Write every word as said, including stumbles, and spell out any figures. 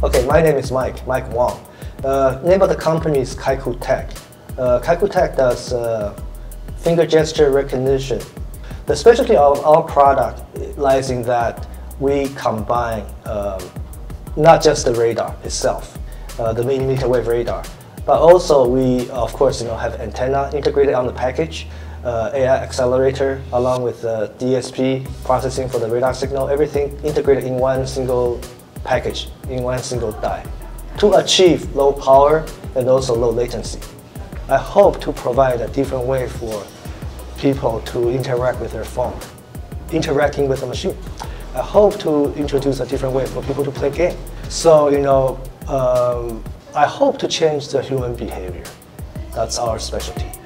Okay, my name is Mike, Mike Wong. Uh, name of the company is KaiKuTek. Uh, KaiKuTek does uh, finger gesture recognition. The specialty of our product lies in that we combine um, not just the radar itself, uh, the millimeter wave radar, but also we, of course, you know, have antenna integrated on the package, uh, A I accelerator, along with uh, D S P processing for the radar signal, everything integrated in one single package, in one single die, to achieve low power and also low latency. I hope to provide a different way for people to interact with their phone, interacting with the machine. I hope to introduce a different way for people to play games. So, you know, um, I hope to change the human behavior. That's our specialty.